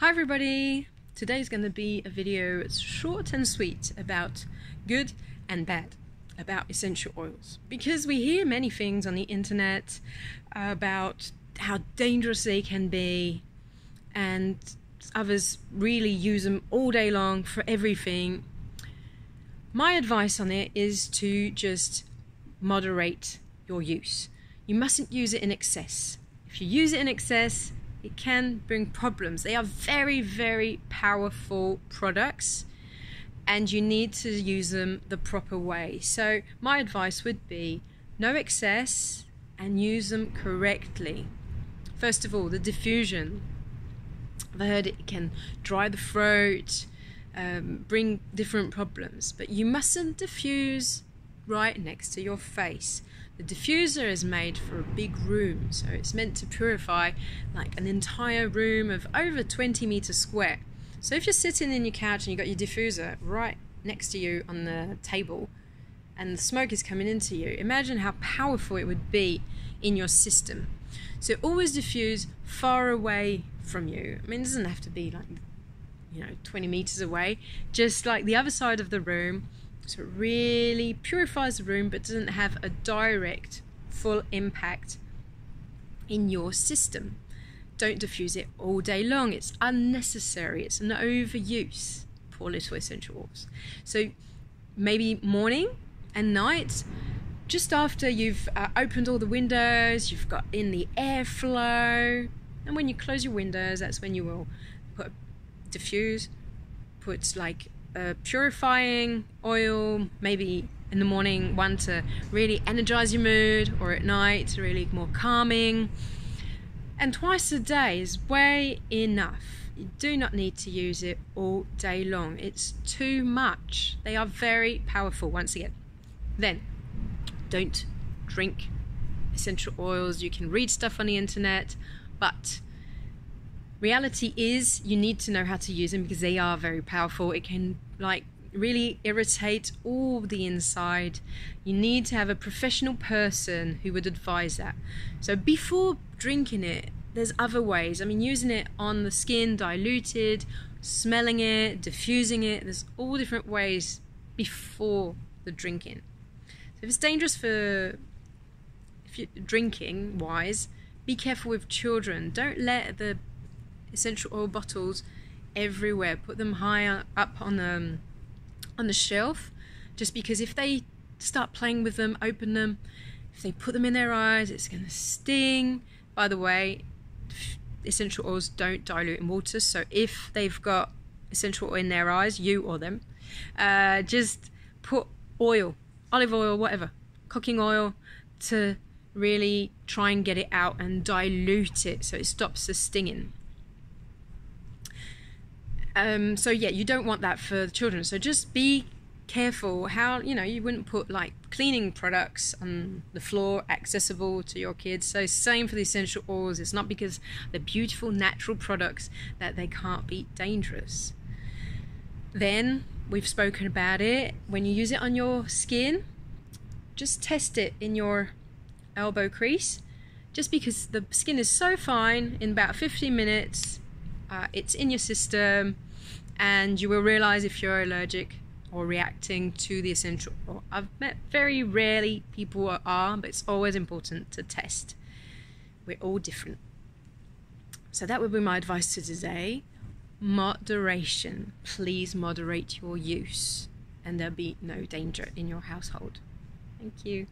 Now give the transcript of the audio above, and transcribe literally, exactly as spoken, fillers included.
Hi everybody! Today is going to be a video short and sweet about good and bad, about essential oils. Because we hear many things on the internet about how dangerous they can be, and others really use them all day long for everything. My advice on it is to just moderate your use. You mustn't use it in excess. If you use it in excess, it can bring problems. They are very, very powerful products and you need to use them the proper way. So my advice would be no excess and use them correctly. First of all, the diffusion. I've heard it can dry the throat, um, bring different problems, but you mustn't diffuse right next to your face. The diffuser is made for a big room, so it's meant to purify like an entire room of over twenty meters square. So if you're sitting in your couch and you've got your diffuser right next to you on the table and the smoke is coming into you, imagine how powerful it would be in your system. So always diffuse far away from you. I mean, it doesn't have to be like, you know, twenty meters away, just like the other side of the room. So it really purifies the room but doesn't have a direct full impact in your system. Don't diffuse it all day long. It's unnecessary. It's an overuse. Poor little essential oils. So maybe morning and night, just after you've uh, opened all the windows, you've got in the airflow, and when you close your windows, that's when you will put diffuse, put like Uh, purifying oil, maybe in the morning one to really energize your mood, or at night to really more calming. And twice a day is way enough. You do not need to use it all day long. It's too much. They are very powerful once again. Then don't drink essential oils. You can read stuff on the internet, but reality is you need to know how to use them because they are very powerful. It can like really irritate all the inside. You need to have a professional person who would advise that. So before drinking it, there's other ways. I mean, using it on the skin, diluted, smelling it, diffusing it. There's all different ways before the drinking. So if it's dangerous for if you're drinking wise, be careful with children. Don't let the essential oil bottles everywhere. Put them higher up on the on the shelf, just because if they start playing with them, open them, if they put them in their eyes, it's going to sting. By the way, essential oils don't dilute in water, so if they've got essential oil in their eyes, you or them, uh, just put oil, olive oil, whatever, cooking oil, to really try and get it out and dilute it so it stops the stinging. Um, so yeah, you don't want that for the children. So just be careful how, you know, you wouldn't put like cleaning products on the floor accessible to your kids. So same for the essential oils. It's not because they're beautiful natural products that they can't be dangerous. Then we've spoken about it. When you use it on your skin, just test it in your elbow crease. Just because the skin is so fine, in about fifteen minutes, Uh, it's in your system and you will realize if you're allergic or reacting to the essential oil. I've met very rarely people are, but it's always important to test. We're all different. So that would be my advice to today. Moderation. Please moderate your use and there'll be no danger in your household. Thank you.